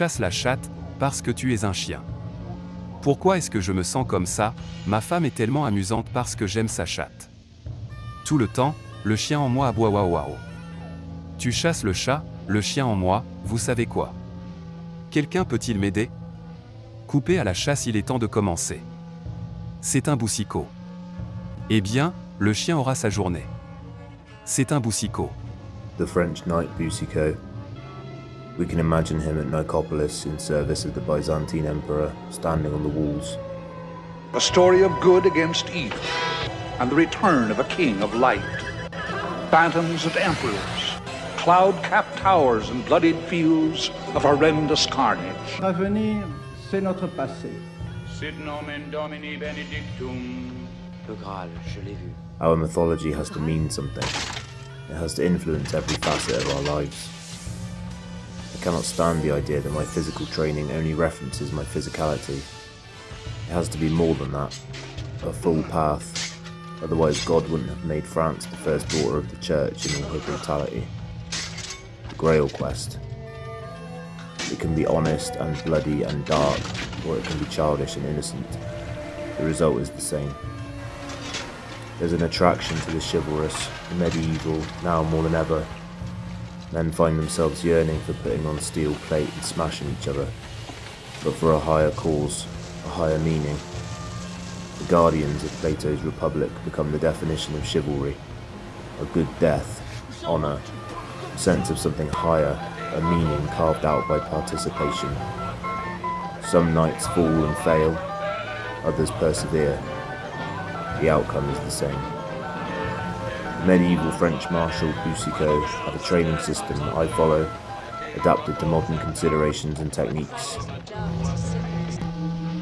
chasse la chatte, parce que tu es un chien. Pourquoi est-ce que je me sens comme ça? Ma femme est tellement amusante parce que j'aime sa chatte. Tout le temps, le chien en moi aboie waouh waouh. Tu chasses le chat, le chien en moi, vous savez quoi? Quelqu'un peut-il m'aider? Coupé à la chasse, il est temps de commencer. C'est un boucicaut. Eh bien, le chien aura sa journée. C'est un boucicaut. The French knight Boucicaut. We can imagine him at Nicopolis in service of the Byzantine Emperor, standing on the walls. A story of good against evil, and the return of a king of light. Phantoms of emperors, cloud-capped towers and bloodied fields of horrendous carnage. L'avenir, c'est notre passé. Sit nomen Domini benedictum. Le Graal, je l'ai vu. Our mythology has to mean something. It has to influence every facet of our lives. I cannot stand the idea that my physical training only references my physicality. It has to be more than that, a full path, otherwise God wouldn't have made France the first daughter of the church in all her brutality. The Grail Quest. It can be honest and bloody and dark, or it can be childish and innocent. The result is the same. There's an attraction to the chivalrous, the medieval, now more than ever. Men find themselves yearning for putting on steel plate and smashing each other, but for a higher cause, a higher meaning. The guardians of Plato's Republic become the definition of chivalry. A good death, honour, a sense of something higher, a meaning carved out by participation. Some knights fall and fail, others persevere. The outcome is the same. The medieval French Marshal Boucicaut had a training system that I follow, adapted to modern considerations and techniques.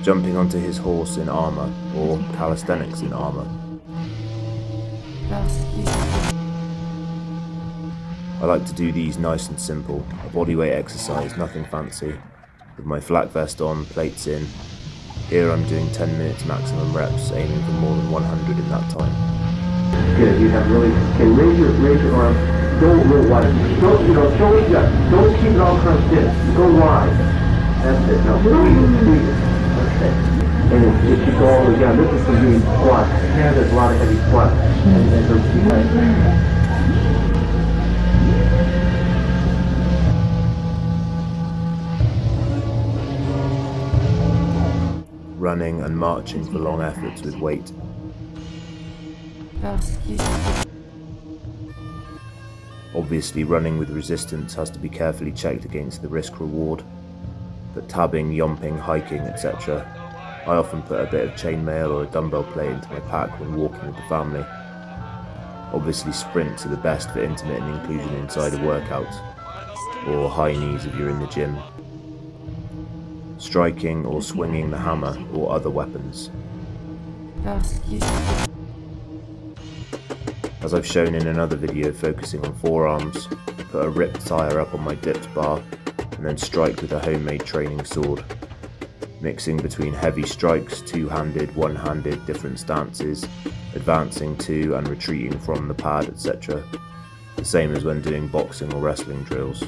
Jumping onto his horse in armour, or calisthenics in armour. I like to do these nice and simple, a bodyweight exercise, nothing fancy, with my flak vest on, plates in. Here I'm doing 10 minutes maximum reps, aiming for more than 100 in that time. Good. You have really can raise your arm. Don't look wide. Don't don't keep it all crunched in. Go wide. That's it. Now okay. And if you go all the way down, this is some heavy squats. Yeah, there's a lot of heavy squats. Running and marching for long efforts with weight. Obviously, running with resistance has to be carefully checked against the risk-reward, but tabbing, yomping, hiking, etc. I often put a bit of chainmail or a dumbbell plate into my pack when walking with the family. Obviously, sprints are the best for intermittent inclusion inside a workout, or high knees if you're in the gym. Striking or swinging the hammer or other weapons. As I've shown in another video focusing on forearms, put a ripped tire up on my dips bar and then strike with a homemade training sword. Mixing between heavy strikes, two-handed, one-handed, different stances, advancing to and retreating from the pad, etc. The same as when doing boxing or wrestling drills.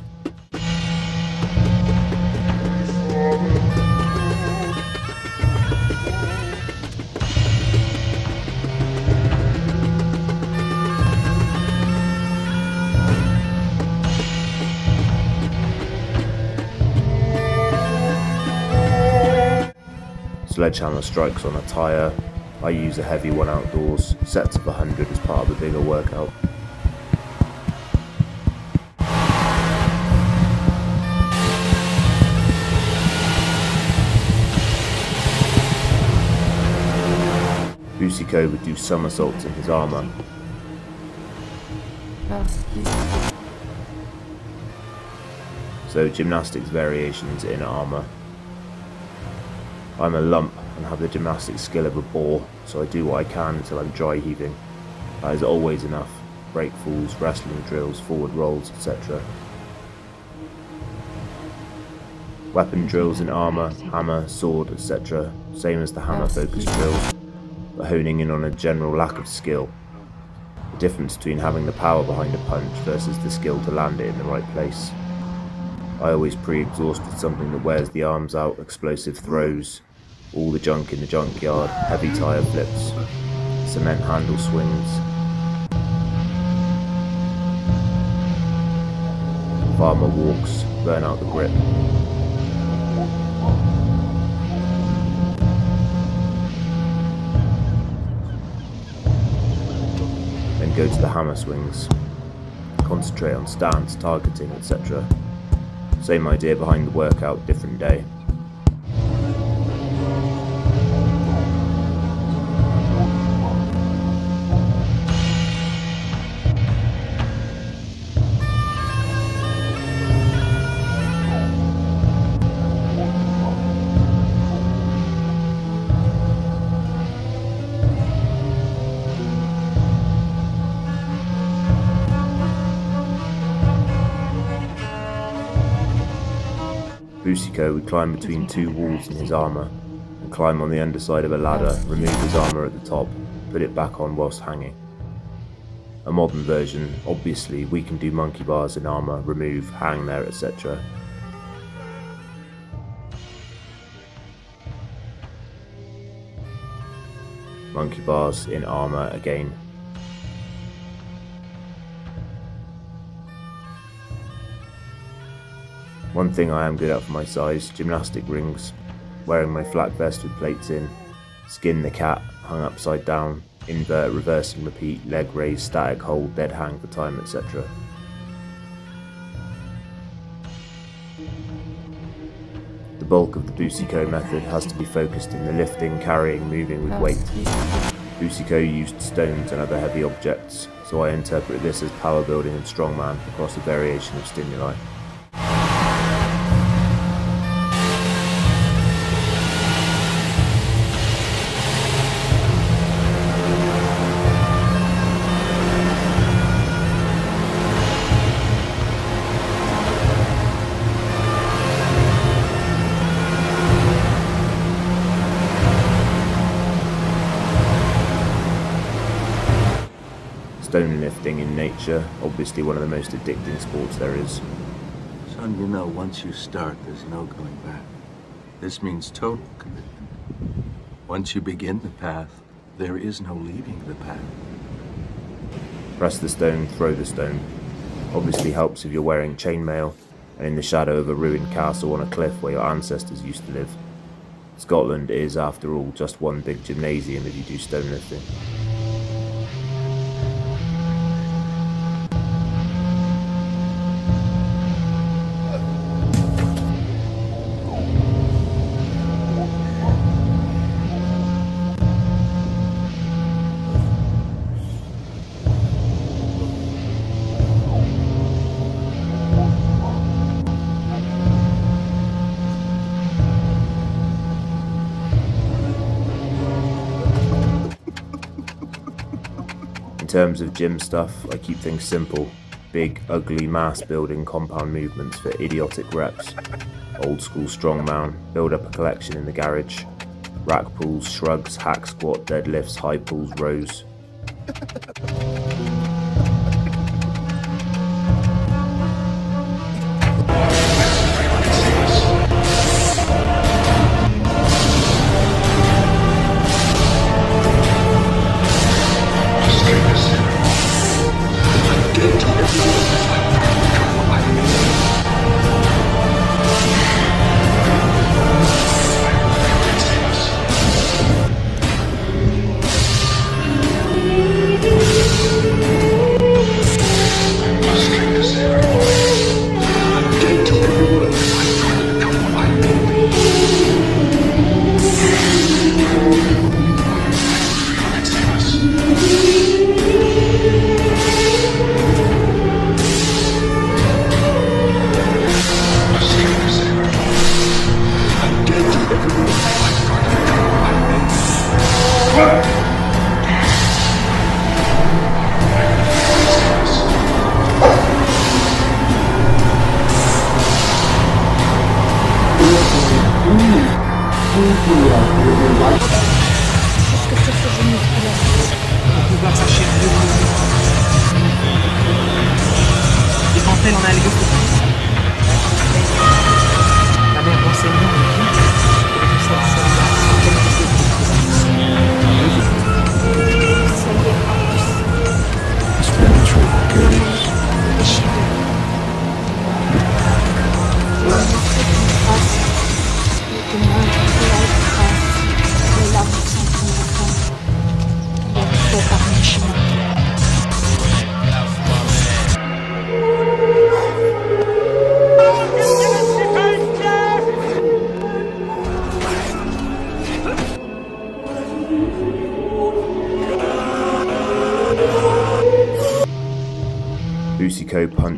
Sledgehammer strikes on a tyre, I use a heavy one outdoors, sets of 100 as part of a bigger workout. Boucicaut would do somersaults in his armour. So gymnastics variations in armour. I'm a lump and have the gymnastic skill of a boar, so I do what I can until I'm dry heaving. That is always enough. Breakfalls, wrestling drills, forward rolls, etc. Weapon drills in armour, hammer, sword, etc. Same as the hammer focus drills, but honing in on a general lack of skill. The difference between having the power behind a punch versus the skill to land it in the right place. I always pre-exhausted something that wears the arms out, explosive throws, all the junk in the junkyard, heavy tyre flips, cement handle swings, farmer walks, burn out the grip. Then go to the hammer swings, concentrate on stance, targeting, etc. Same idea behind the workout, different day. Boucicaut would climb between two walls in his armour, and climb on the underside of a ladder, remove his armour at the top, put it back on whilst hanging. A modern version, obviously we can do monkey bars in armour, remove, hang there, etc. Monkey bars in armour again. One thing I am good at for my size, gymnastic rings, wearing my flak vest with plates in, skin the cat, hung upside down, invert, reverse and repeat, leg raise, static hold, dead hang for time, etc. The bulk of the Boucicaut method has to be focused in the lifting, carrying, moving with weight. Boucicaut used stones and other heavy objects, so I interpret this as power building and strongman across a variation of stimuli. Stone lifting in nature, obviously one of the most addicting sports there is. Son, you know, once you start, there's no going back. This means total commitment. Once you begin the path, there is no leaving the path. Press the stone, throw the stone. Obviously helps if you're wearing chainmail and in the shadow of a ruined castle on a cliff where your ancestors used to live. Scotland is, after all, just one big gymnasium if you do stone lifting. In terms of gym stuff, I keep things simple. Big, ugly, mass building compound movements for idiotic reps. Old school strongman, build up a collection in the garage. Rack pulls, shrugs, hack squat, deadlifts, high pulls, rows. Des dentelles en algo.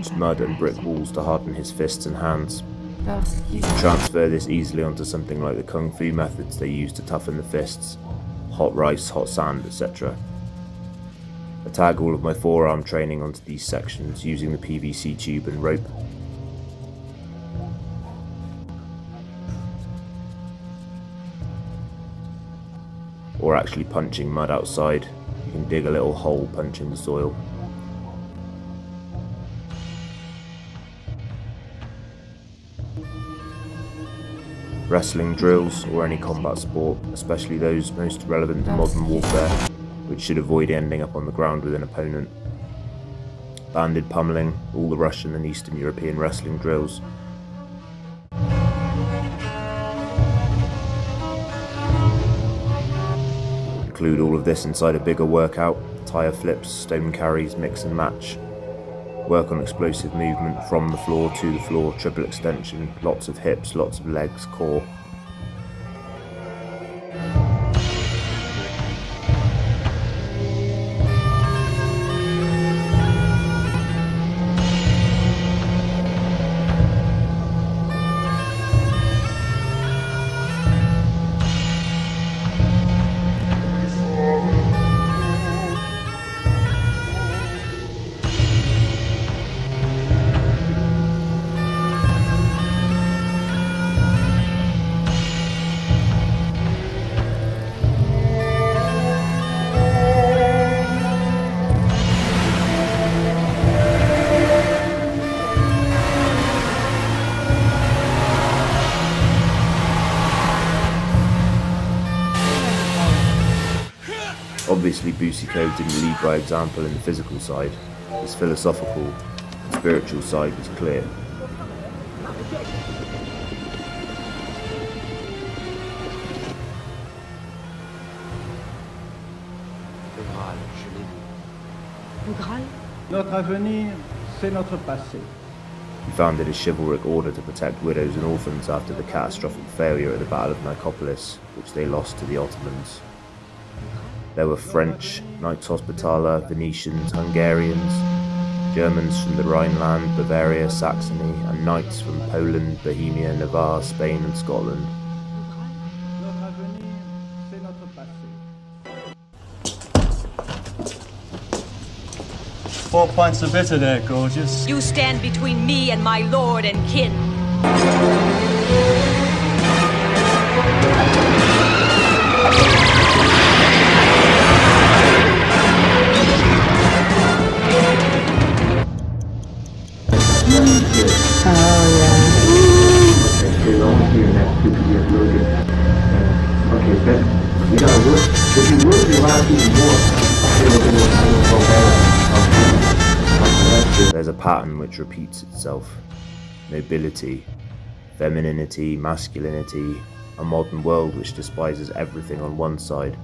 against mud and brick walls to harden his fists and hands. You can transfer this easily onto something like the Kung Fu methods they use to toughen the fists, hot rice, hot sand, etc. I tag all of my forearm training onto these sections using the PVC tube and rope. Or actually punching mud outside, you can dig a little hole punching the soil. Wrestling drills or any combat sport, especially those most relevant to modern warfare, which should avoid ending up on the ground with an opponent. Banded pummeling, all the Russian and Eastern European wrestling drills. Include all of this inside a bigger workout, tire flips, stone carries, mix and match. Work on explosive movement from the floor to the floor, triple extension, lots of hips, lots of legs, core. Obviously, Boucicaut didn't lead by example in the physical side. His philosophical and spiritual side was clear. The Grail, je l'ai vu. The Grail? Notre avenir, c'est notre passé. He founded a chivalric order to protect widows and orphans after the catastrophic failure at the Battle of Nicopolis, which they lost to the Ottomans. There were French, Knights Hospitaller, Venetians, Hungarians, Germans from the Rhineland, Bavaria, Saxony, and Knights from Poland, Bohemia, Navarre, Spain, and Scotland. Four pints of bitter there, gorgeous. You stand between me and my lord and kin. There's a pattern which repeats itself. Nobility, femininity, masculinity, a modern world which despises everything on one side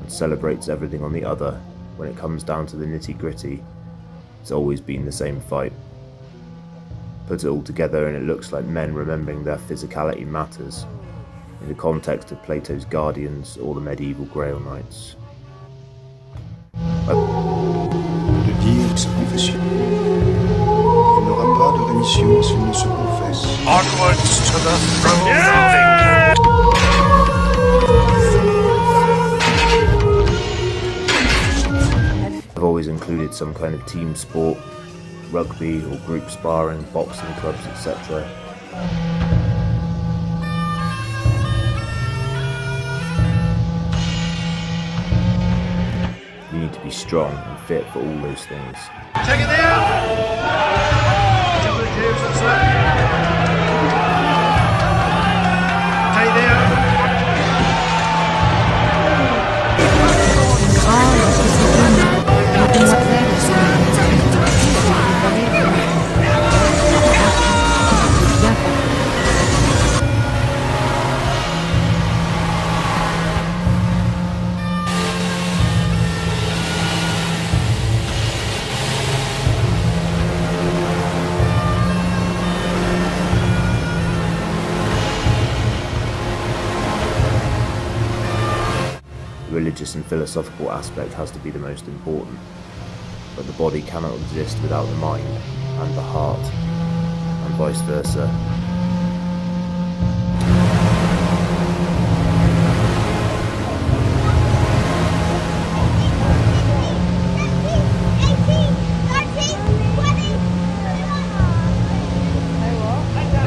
and celebrates everything on the other. When it comes down to the nitty-gritty, it's always been the same fight. Put it all together and it looks like men remembering their physicality matters, in the context of Plato's Guardians or the medieval Grail Knights. Onwards to the throne of England! I've always included some kind of team sport, rugby or group sparring, boxing clubs, etc. You need to be strong and fit for all those things. Check it out! Religious and philosophical aspect has to be the most important, but the body cannot exist without the mind. and the heart, and vice versa.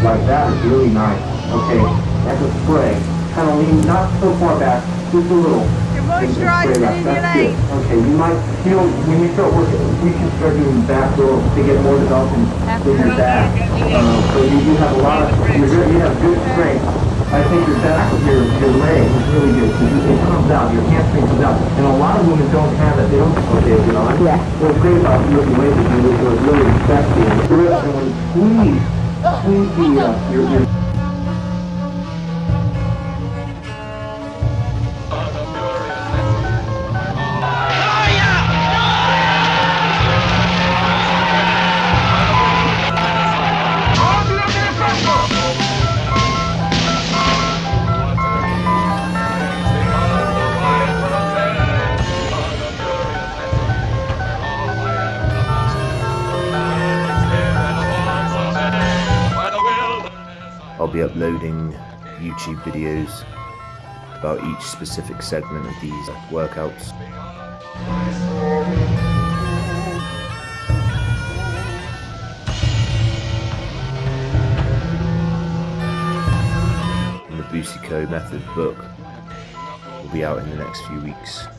Like that is really nice. Okay, that's a spray. Kind of lean not so far back, just a little. You're moisturizing in your leg. Okay, you might feel, when you start working, we can start doing back rolls to get more development in your back. So you have a lot of, you have good strength. I think your back of your leg is really good because it comes out, your hamstring comes out. And a lot of women don't have it, they don't put it on. Yeah. What's great about lifting weights is you're really sexy. And when you squeeze, I'll be uploading YouTube videos about each specific segment of these workouts. And the Boucicaut Method book will be out in the next few weeks.